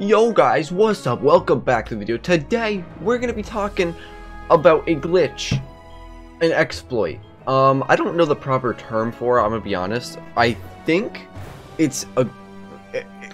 Yo guys, what's up? Welcome back to the video. Today we're gonna be talking about a glitch, an exploit. I don't know the proper term for it, I'm gonna be honest. I think it's a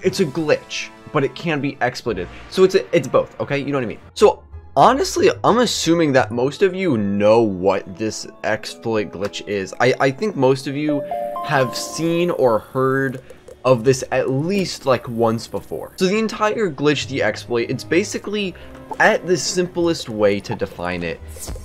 glitch, but it can be exploited. So it's both, okay? You know what I mean? So honestly, I'm assuming that most of you know what this exploit glitch is. I think most of you have seen or heard of this at least like once before. So the entire glitch, the exploit, it's basically, at the simplest way to define it,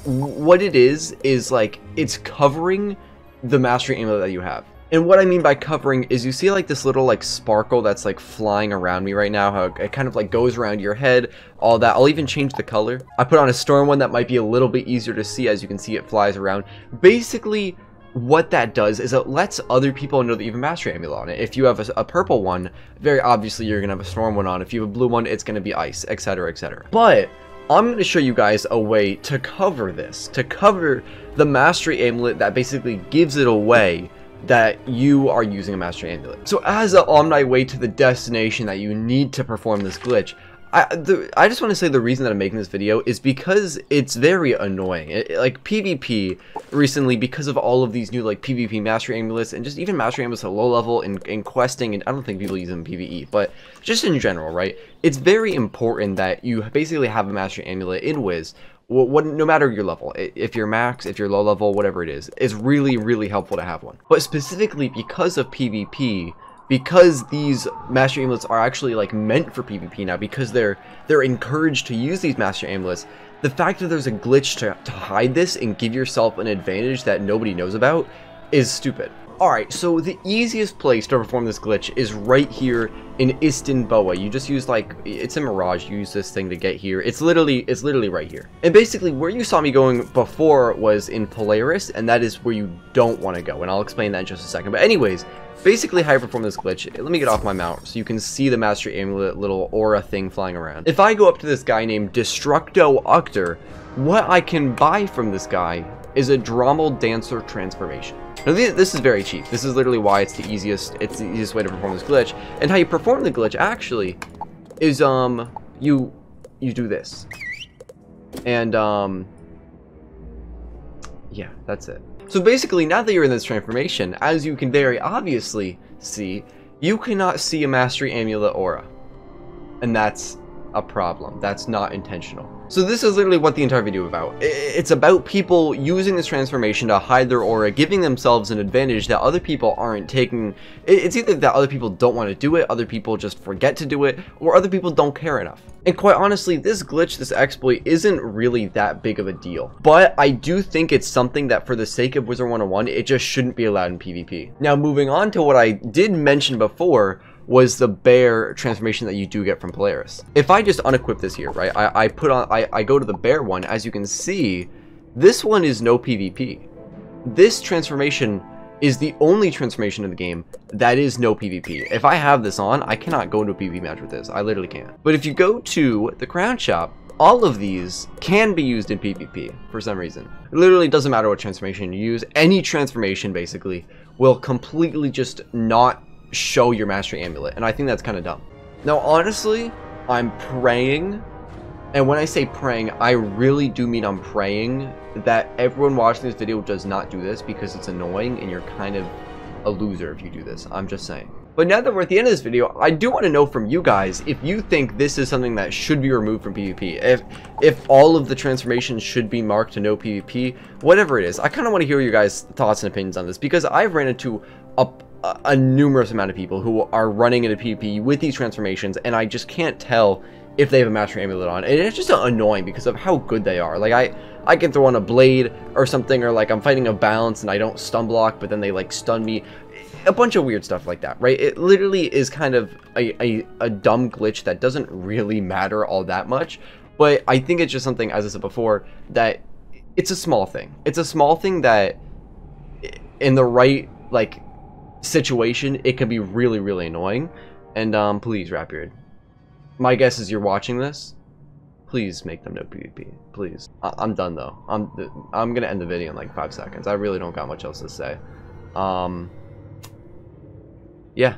what it is like, it's covering the mastery amulet that you have. And what I mean by covering is, you see like this little like sparkle that's like flying around me right now, how it kind of like goes around your head, all that. I'll even change the color. I put on a storm one that might be a little bit easier to see. As you can see, it flies around. Basically, what that does is it lets other people know that you have a mastery amulet on it. If you have a purple one, very obviously you're gonna have a storm one on. If you have a blue one, it's gonna be ice, etc, etc. But I'm gonna show you guys a way to cover this, to cover the mastery amulet that basically gives it away that you are using a mastery amulet. So as an omni way to the destination that you need to perform this glitch, I just want to say the reason that I'm making this video is because it's very annoying. Like PvP recently, because of all of these new like PvP mastery amulets and just even mastery amulets at low level and questing, and I don't think people use them in PvE, but just in general, right? It's very important that you basically have a mastery amulet in Wiz, no matter your level. If you're max, if you're low level, whatever it is, it's really, really helpful to have one. But specifically because of PvP, because these master amulets are actually like meant for PvP now, because they're encouraged to use these master amulets, the fact that there's a glitch to hide this and give yourself an advantage that nobody knows about is stupid. Alright, so the easiest place to perform this glitch is right here in Istin Boa. You just use like, it's in Mirage, you use this thing to get here. It's literally right here. And basically where you saw me going before was in Polaris, and that is where you don't want to go, and I'll explain that in just a second. But anyways, basically how I perform this glitch, let me get off my mount so you can see the mastery amulet little aura thing flying around. If I go up to this guy named Destructo Uctor, what I can buy from this guy is a Drommel Dancer transformation. Now this is very cheap. This is literally why it's the easiest way to perform this glitch. And how you perform the glitch actually is you do this. And yeah, that's it. So basically, now that you're in this transformation, as you can very obviously see, you cannot see a mastery amulet aura. And that's a problem. That's not intentional. So this is literally what the entire video is about. It's about people using this transformation to hide their aura, giving themselves an advantage that other people aren't taking. It's either that other people don't want to do it, other people just forget to do it, or other people don't care enough. And quite honestly, this glitch, this exploit, isn't really that big of a deal. But I do think it's something that, for the sake of Wizard101, it just shouldn't be allowed in PvP. Now, moving on to what I did mention before, was the bear transformation that you do get from Polaris. If I just unequip this here, right, I go to the bear one, as you can see, this one is no PvP. This transformation is the only transformation in the game that is no PvP. If I have this on, I cannot go into a PvP match with this. I literally can't. But if you go to the crown shop, all of these can be used in PvP for some reason. It literally doesn't matter what transformation you use. Any transformation, basically, will completely just not show your mastery amulet, and I think that's kind of dumb. Now honestly, I'm praying, and when I say praying, I really do mean I'm praying that everyone watching this video does not do this, because it's annoying and you're kind of a loser if you do this. I'm just saying. But now that we're at the end of this video, I do want to know from you guys if you think this is something that should be removed from PvP. If all of the transformations should be marked to no PvP, whatever it is. I kind of want to hear your guys' thoughts and opinions on this, because I've ran into a numerous amount of people who are running into PvP with these transformations, and I just can't tell if they have a mastery amulet on, and it's just annoying because of how good they are. Like I can throw on a blade or something, or like I'm fighting a balance and I don't stun block, but then they like stun me, a bunch of weird stuff like that, right? It literally is kind of a dumb glitch that doesn't really matter all that much, but I think it's just something, as I said before, that it's a small thing. It's a small thing that in the right like situation, it can be really, really annoying. And please, Ratbeard, my guess is you're watching this, please make them no PvP, please. I'm done though. I'm gonna end the video in like 5 seconds. I really don't got much else to say. Yeah.